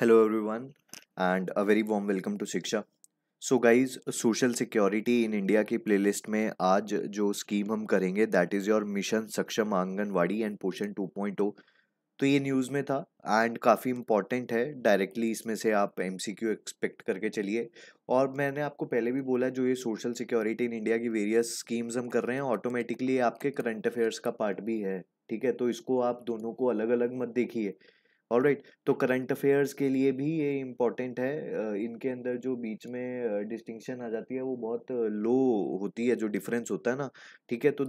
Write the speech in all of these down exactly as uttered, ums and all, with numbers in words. Hello everyone and a very warm welcome to शिक्षा। So guys, social security in India की playlist में आज जो scheme हम करेंगे that is your mission Saksham Anganwadi and Poshan two point O. तो ये news में था and काफ़ी important है, directly इसमें से आप M C Q expect करके चलिए। और मैंने आपको पहले भी बोला जो ये social security in India की various schemes हम कर रहे हैं automatically आपके current affairs का part भी है, ठीक है। तो इसको आप दोनों को अलग अलग मत देखिए। ऑलराइट right, तो करंट अफेयर्स के लिए भी ये इम्पोर्टेंट है। इनके अंदर जो बीच में डिस्टिंक्शन आ जाती है वो बहुत लो होती है, जो डिफरेंस होता है ना, ठीक है। तो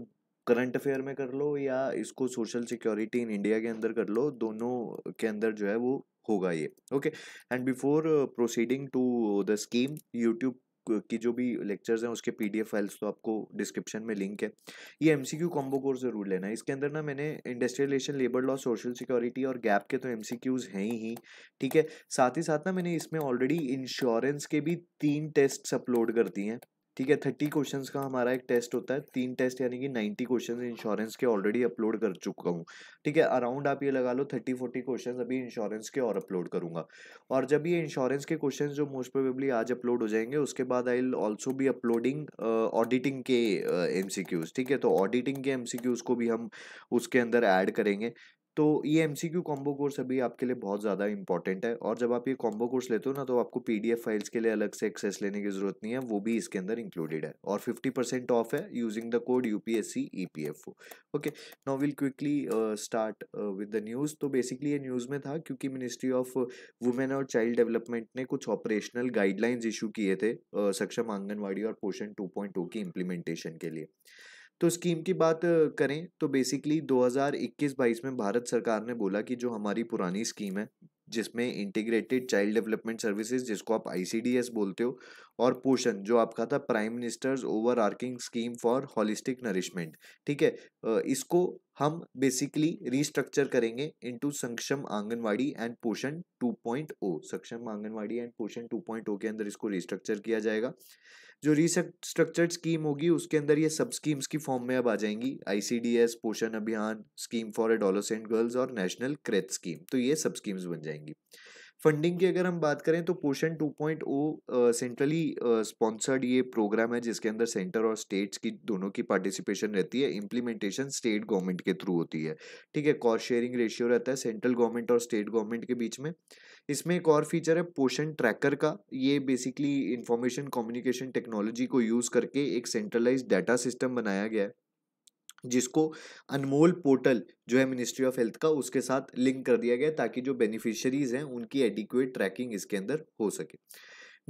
करंट अफेयर में कर लो या इसको सोशल सिक्योरिटी इन इंडिया के अंदर कर लो, दोनों के अंदर जो है वो होगा ये। Okay, and before proceeding to the scheme, YouTube की जो भी लेक्चर्स हैं उसके पीडीएफ फाइल्स तो आपको डिस्क्रिप्शन में लिंक है। ये एमसीक्यू कॉम्बो कोर्स ज़रूर लेना है। इसके अंदर ना मैंने industrialisation, labour law, social security और गैप के तो एमसीक्यूज़ हैं ही, ठीक है। साथ ही साथ ना मैंने इसमें ऑलरेडी इंश्योरेंस के भी तीन टेस्ट्स अपलोड कर दिए हैं, ठीक है। थर्टी क्वेश्चन का हमारा एक टेस्ट होता है, तीन टेस्ट यानी कि नाइन्टी क्वेश्चन इंश्योरेंस के ऑलरेडी अपलोड कर चुका हूँ, ठीक है। अराउंड आप ये लगा लो थर्टी फोर्टी क्वेश्चन अभी इंश्योरेंस के और अपलोड करूँगा। और जब ये इंश्योरेंस के क्वेश्चन जो मोस्ट प्रोबेबली आज अपलोड हो जाएंगे उसके बाद I will also be uploading auditing के एम सी क्यूज़, ठीक है। तो ऑडिटिंग के एम सी क्यूज़ को भी हम उसके अंदर ऐड करेंगे। तो ये M C Q combo course अभी आपके लिए बहुत ज़्यादा इंपॉर्टेंट है। और जब आप ये कॉम्बो कोर्स लेते हो ना तो आपको पीडीएफ फाइल्स के लिए अलग से एक्सेस लेने की ज़रूरत नहीं है, वो भी इसके अंदर इंक्लूडेड है। और फिफ्टी परसेंट ऑफ है using the code UPSC EPFO. Okay, now will quickly start with the news. तो बेसिकली ये न्यूज़ में था क्योंकि मिनिस्ट्री ऑफ वुमेन और चाइल्ड डेवलपमेंट ने कुछ ऑपरेशनल गाइडलाइंस इशू किए थे uh, सक्षम आंगनवाड़ी और पोषण टू पॉइंट टू की इम्प्लीमेंटेशन के लिए। तो स्कीम की बात करें तो बेसिकली दो हज़ार इक्कीस बाईस में भारत सरकार ने बोला कि जो हमारी पुरानी स्कीम है जिसमें इंटीग्रेटेड चाइल्ड डेवलपमेंट सर्विसेज जिसको आप आई सी डी एस बोलते हो और पोषण जो आपका था prime minister's overarching scheme for holistic nourishment, ठीक है, इसको हम बेसिकली रिस्ट्रक्चर करेंगे into Saksham Anganwadi and Poshan two point O. Saksham Anganwadi and Poshan two point O के अंदर इसको रिस्ट्रक्चर किया जाएगा। जो रिस्ट्रक्चर्ड स्कीम होगी उसके अंदर ये सब स्कीम्स की फॉर्म में अब आ जाएंगी, आई सी डी एस, पोषण अभियान, स्कीम फॉर एडोलसेंट गर्ल्स और नेशनल क्रेच स्कीम। तो ये सब स्कीम्स बन जाएंगी। फंडिंग की अगर हम बात करें तो Poshan two point O centrally sponsored ये प्रोग्राम है जिसके अंदर सेंटर और स्टेट्स की दोनों की पार्टिसिपेशन रहती है। इम्प्लीमेंटेशन स्टेट गवर्नमेंट के थ्रू होती है, ठीक है। कॉस्ट शेयरिंग रेशियो रहता है सेंट्रल गवर्नमेंट और स्टेट गवर्नमेंट के बीच में। इसमें एक और फीचर है पोषण ट्रैकर का। ये बेसिकली इंफॉर्मेशन कम्युनिकेशन टेक्नोलॉजी को यूज़ करके एक सेंट्रलाइज डाटा सिस्टम बनाया गया है जिसको अनमोल पोर्टल जो है मिनिस्ट्री ऑफ हेल्थ का उसके साथ लिंक कर दिया गया ताकि जो बेनिफिशियरीज हैं उनकी एडिक्वेट ट्रैकिंग इसके अंदर हो सके।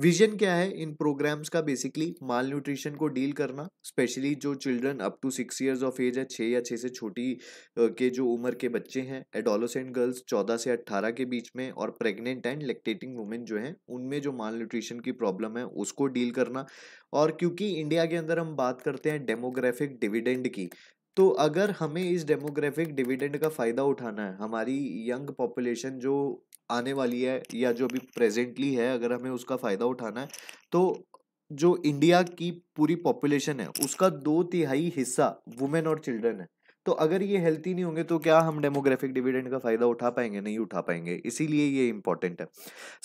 विजन क्या है इन प्रोग्राम्स का? बेसिकली माल न्यूट्रिशन को डील करना, स्पेशली जो children up to six years of age है, छः या छः से छोटी के जो उम्र के बच्चे हैं, एडोलसेंट गर्ल्स चौदह से अट्ठारह के बीच में और प्रेग्नेंट एंड लैक्टेटिंग वुमेन जो हैं उनमें जो माल न्यूट्रिशन की प्रॉब्लम है उसको डील करना। और क्योंकि इंडिया के अंदर हम बात करते हैं डेमोग्राफिक डिविडेंड की, तो अगर हमें इस डेमोग्राफिक डिविडेंड का फ़ायदा उठाना है, हमारी यंग पॉपुलेशन जो आने वाली है या जो अभी प्रेजेंटली है अगर हमें उसका फ़ायदा उठाना है, तो जो इंडिया की पूरी पॉपुलेशन है उसका दो तिहाई हिस्सा वुमेन और चिल्ड्रन है। तो अगर ये हेल्थी नहीं होंगे तो क्या हम डेमोग्राफिक डिविडेंड का फ़ायदा उठा पाएंगे? नहीं उठा पाएंगे, इसीलिए ये इम्पॉर्टेंट है।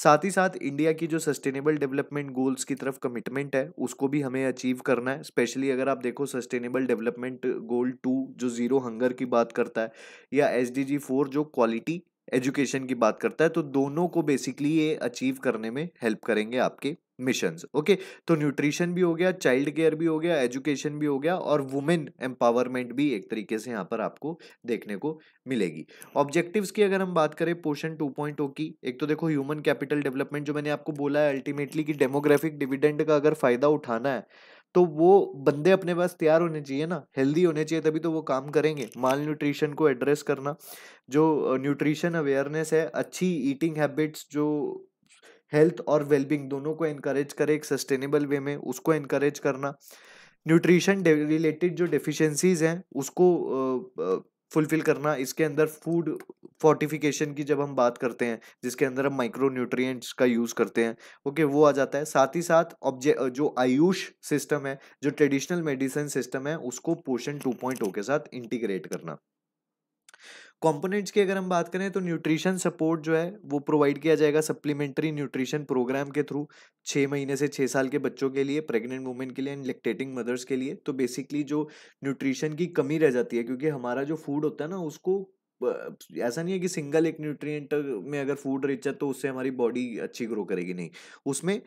साथ ही साथ इंडिया की जो सस्टेनेबल डेवलपमेंट गोल्स की तरफ कमिटमेंट है उसको भी हमें अचीव करना है। स्पेशली अगर आप देखो सस्टेनेबल डेवलपमेंट गोल टू जो ज़ीरो हंगर की बात करता है या एस डी जी फोर जो क्वालिटी एजुकेशन की बात करता है, तो दोनों को बेसिकली ये अचीव करने में हेल्प करेंगे आपके मिशंस। ओके, तो न्यूट्रिशन भी हो गया, चाइल्ड केयर भी हो गया, एजुकेशन भी हो गया और वुमेन एम्पावरमेंट भी एक तरीके से यहाँ पर आपको देखने को मिलेगी। ऑब्जेक्टिव्स की अगर हम बात करें पोषण टू पॉइंट ओ की, एक तो देखो ह्यूमन कैपिटल डेवलपमेंट जो मैंने आपको बोला है अल्टीमेटली कि डेमोग्राफिक डिविडेंड का अगर फ़ायदा उठाना है तो वो बंदे अपने पास तैयार होने चाहिए ना, हेल्दी होने चाहिए, तभी तो वो काम करेंगे। माल न्यूट्रिशन को एड्रेस करना, जो न्यूट्रिशन अवेयरनेस है, अच्छी ईटिंग हैबिट्स जो हेल्थ और वेलबींग दोनों को इनकरेज करे एक सस्टेनेबल वे में, उसको इनकरेज करना। न्यूट्रिशन रिलेटेड जो डेफिशिएंसीज हैं उसको फुलफिल करना। इसके अंदर फूड फोर्टिफिकेशन की जब हम बात करते हैं जिसके अंदर हम माइक्रो न्यूट्रिएंट्स का यूज़ करते हैं, ओके, वो आ जाता है। साथ ही साथ ऑब्जे जो आयुष सिस्टम है, जो ट्रेडिशनल मेडिसिन सिस्टम है, उसको पोषण टू पॉइंट ओ के साथ इंटीग्रेट करना। कंपोनेंट्स की अगर हम बात करें तो न्यूट्रिशन सपोर्ट जो है वो प्रोवाइड किया जाएगा सप्लीमेंट्री न्यूट्रिशन प्रोग्राम के थ्रू छः महीने से छः साल के बच्चों के लिए, प्रेग्नेंट वुमेन के लिए एंड लैक्टेटिंग मदर्स के लिए। तो बेसिकली जो न्यूट्रिशन की कमी रह जाती है, क्योंकि हमारा जो फूड होता है ना उसको ऐसा नहीं है कि सिंगल एक न्यूट्रिएंट में अगर फूड रिच है तो उससे हमारी बॉडी अच्छी ग्रो करेगी, नहीं, उसमें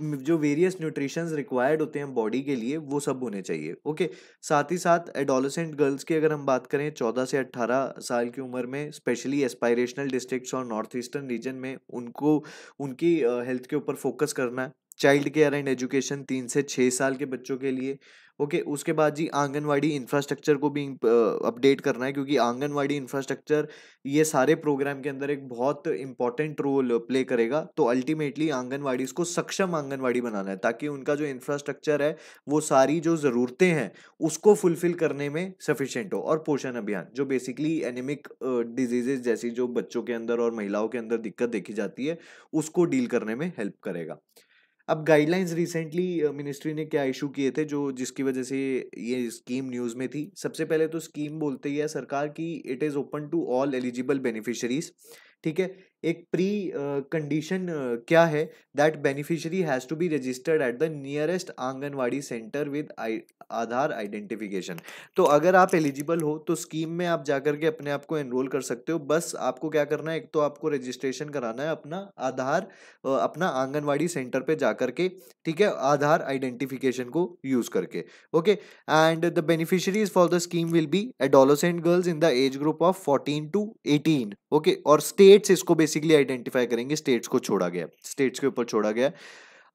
जो वेरियस न्यूट्रिशंस रिक्वायर्ड होते हैं बॉडी के लिए वो सब होने चाहिए। ओके, साथ ही साथ एडोलसेंट गर्ल्स की अगर हम बात करें चौदह से अठारह साल की उम्र में, स्पेशली एस्पायरेशनल डिस्ट्रिक्ट्स और नॉर्थ ईस्टर्न रीजन में, उनको उनकी हेल्थ के ऊपर फोकस करना है। चाइल्ड केयर एंड एजुकेशन तीन से छः साल के बच्चों के लिए। ओके okay, उसके बाद जी आंगनवाड़ी इंफ्रास्ट्रक्चर को भी अपडेट करना है, क्योंकि आंगनवाड़ी इंफ्रास्ट्रक्चर ये सारे प्रोग्राम के अंदर एक बहुत इंपॉर्टेंट रोल प्ले करेगा। तो अल्टीमेटली आंगनवाड़ी को सक्षम आंगनवाड़ी बनाना है, ताकि उनका जो इंफ्रास्ट्रक्चर है वो सारी जो ज़रूरतें हैं उसको फुलफिल करने में सफिशेंट हो। और पोषण अभियान जो बेसिकली एनेमिक डिजीजेज जैसी जो बच्चों के अंदर और महिलाओं के अंदर दिक्कत देखी जाती है उसको डील करने में हेल्प करेगा। अब गाइडलाइंस रिसेंटली मिनिस्ट्री ने क्या इशू किए थे जो जिसकी वजह से ये स्कीम न्यूज़ में थी। सबसे पहले तो स्कीम बोलते ही है सरकार की it is open to all eligible beneficiaries, ठीक है। एक प्री कंडीशन uh, uh, क्या है, that beneficiary has to be registered at the nearest anganwadi centre with Aadhaar identification. तो अगर आप एलिजिबल हो तो स्कीम में आप जाकर के अपने आप को एनरोल कर सकते हो। बस आपको क्या करना है, एक तो आपको रजिस्ट्रेशन कराना है अपना आधार अपना आंगनवाड़ी सेंटर पे जाकर के, ठीक है, आधार आइडेंटिफिकेशन को यूज़ करके। Okay, and the beneficiaries for the scheme will be adolescent girls in the age group of fourteen to eighteen. Okay, और स्टेट्स इसको बेसिकली आइडेंटिफाई करेंगे, स्टेट्स को छोड़ा गया स्टेट्स के ऊपर छोड़ा गया।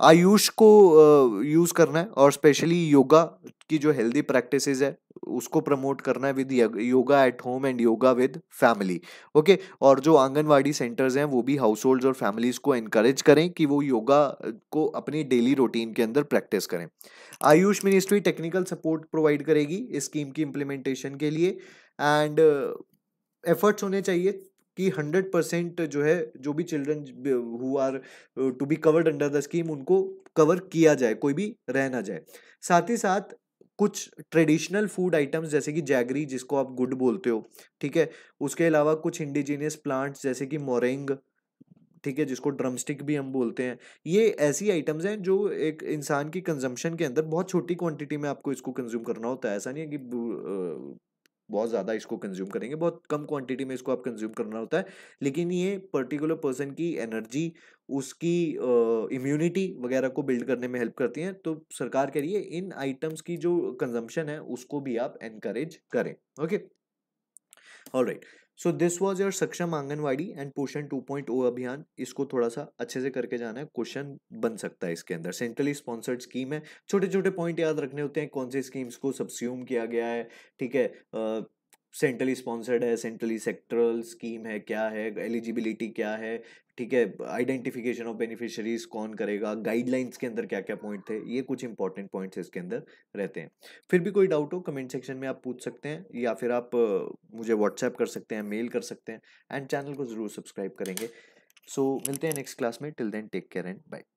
आयुष को यूज़ uh, करना है, और स्पेशली योगा की जो हेल्दी प्रैक्टिसेस है उसको प्रमोट करना है with yoga at home and yoga with family. Okay, और जो आंगनवाड़ी सेंटर्स हैं वो भी हाउस होल्ड्स और फैमिलीज़ को एनकरेज करें कि वो योगा को अपनी डेली रूटीन के अंदर प्रैक्टिस करें। Ayush ministry technical support provide करेगी इस स्कीम की इम्प्लीमेंटेशन के लिए, एंड एफर्ट्स होने चाहिए कि हंड्रेड परसेंट जो है जो भी children who are to be covered under the scheme उनको कवर किया जाए, कोई भी रह ना जाए। साथ ही साथ कुछ ट्रेडिशनल फूड आइटम्स जैसे कि जैगरी जिसको आप गुड़ बोलते हो, ठीक है, उसके अलावा कुछ इंडिजीनियस प्लांट्स जैसे कि मोरिंग, ठीक है, जिसको ड्रमस्टिक भी हम बोलते हैं, ये ऐसी आइटम्स हैं जो एक इंसान की कंजम्पशन के अंदर बहुत छोटी क्वांटिटी में आपको इसको कंज्यूम करना होता है। ऐसा नहीं है कि बहुत ज़्यादा इसको कंज्यूम करेंगे, बहुत कम क्वांटिटी में इसको आप कंज्यूम करना होता है, लेकिन ये पर्टिकुलर पर्सन की एनर्जी, उसकी इम्यूनिटी uh, वगैरह को बिल्ड करने में हेल्प करती हैं। तो सरकार कह रही है इन आइटम्स की जो कंजम्पशन है उसको भी आप एनकरेज करें। Okay, alright, so this was your Saksham Anganwadi and Poshan two point O Abhiyan. इसको थोड़ा सा अच्छे से करके जाना है, क्वेश्चन बन सकता है इसके अंदर। सेंट्रली स्पॉन्सर्ड स्कीम है, छोटे छोटे पॉइंट याद रखने होते हैं, कौन से स्कीम्स को सब्स्यूम किया गया है, ठीक है, सेंट्रली स्पॉन्सर्ड है, सेंट्रली सेक्टरल स्कीम है, क्या है एलिजिबिलिटी, क्या है, ठीक है, आइडेंटिफिकेशन ऑफ बेनिफिशरीज कौन करेगा, गाइडलाइंस के अंदर क्या क्या पॉइंट थे, ये कुछ इंपॉर्टेंट पॉइंट्स इसके अंदर रहते हैं। फिर भी कोई डाउट हो कमेंट सेक्शन में आप पूछ सकते हैं, या फिर आप मुझे व्हाट्सएप कर सकते हैं, मेल कर सकते हैं, एंड चैनल को ज़रूर सब्सक्राइब करेंगे। सो मिलते हैं नेक्स्ट क्लास में, till then take care and bye.